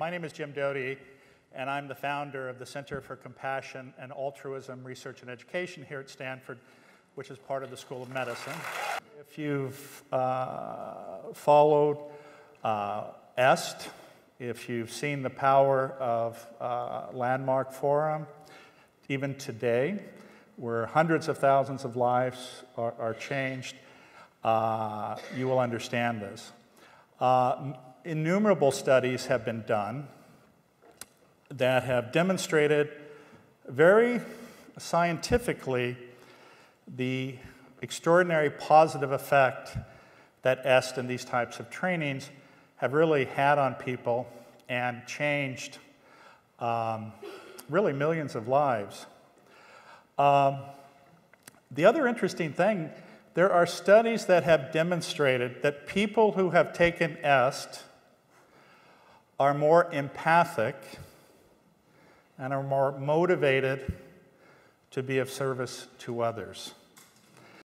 My name is Jim Doty, and I'm the founder of the Center for Compassion and Altruism Research and Education here at Stanford, which is part of the School of Medicine. If you've followed EST, if you've seen the power of Landmark Forum, even today, where hundreds of thousands of lives are changed, you will understand this. Innumerable studies have been done that have demonstrated very scientifically the extraordinary positive effect that EST and these types of trainings have really had on people and changed really millions of lives. The other interesting thing, there are studies that have demonstrated that people who have taken EST are more empathic and are more motivated to be of service to others.